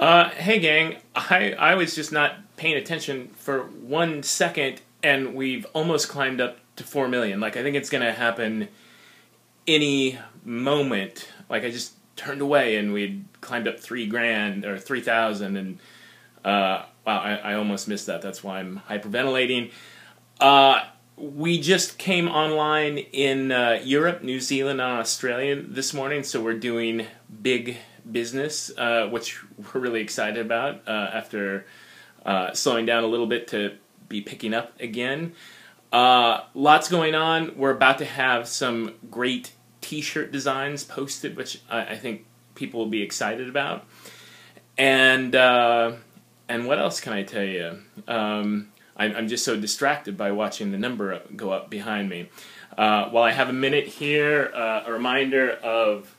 Hey, gang. I was just not paying attention for 1 second, and we've almost climbed up to 4 million. Like, I think it's going to happen any moment. Like, I just turned away, and we'd climbed up 3 grand, or 3,000, and, wow, I almost missed that. That's why I'm hyperventilating. We just came online in Europe, New Zealand, and Australia this morning, so we're doing big business, which we're really excited about after slowing down a little bit to be picking up again. Lots going on. We're about to have some great t-shirt designs posted, which I think people will be excited about. And what else can I tell you? I'm just so distracted by watching the number go up behind me. While I have a minute here, a reminder of,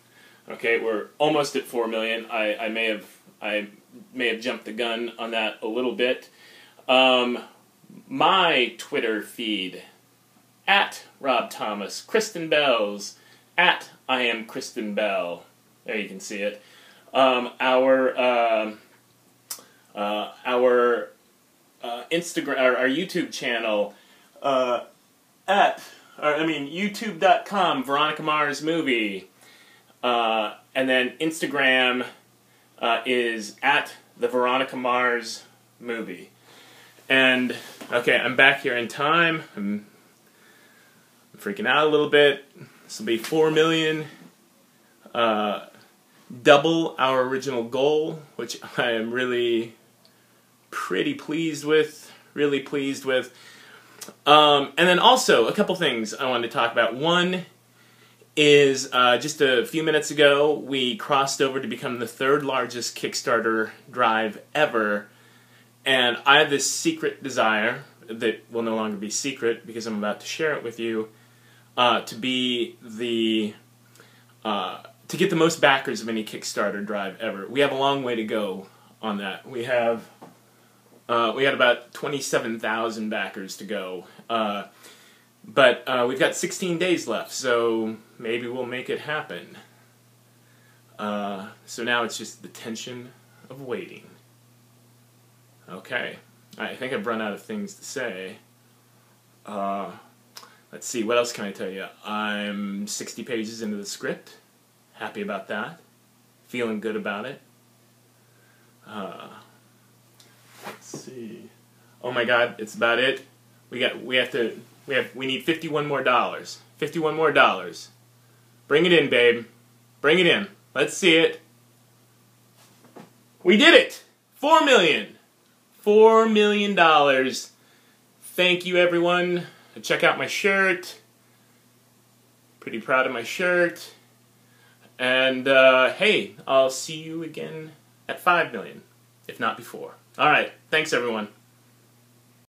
okay, we're almost at 4 million. I may have jumped the gun on that a little bit. My Twitter feed, at Rob Thomas, Kristen Bell's, at I am Kristen Bell. There you can see it. Our Instagram, our YouTube channel, YouTube.com, Veronica Mars movie. And then Instagram is at the Veronica Mars movie. And, okay, I'm back here in time. I'm freaking out a little bit. This will be 4 million. Double our original goal, which I am really pretty pleased with. Really pleased with. And then also, a couple things I wanted to talk about. One is just a few minutes ago, we crossed over to become the third largest Kickstarter drive ever. And I have this secret desire that will no longer be secret because I'm about to share it with you, to be the to get the most backers of any Kickstarter drive ever. We have a long way to go on that. We have we had about 27,000 backers to go, but we've got 16 days left, so maybe we'll make it happen. So now it's just the tension of waiting. Okay, I think I've run out of things to say. Let's see, what else can I tell you? I'm 60 pages into the script. Happy about that. Feeling good about it. Let's see. Oh my God, it's about it. We need $51 more. $51 more. Bring it in, babe. Bring it in. Let's see it. We did it! 4 million! $4 million. Thank you, everyone. Check out my shirt. Pretty proud of my shirt. And, hey, I'll see you again at 5 million, if not before. All right. Thanks, everyone.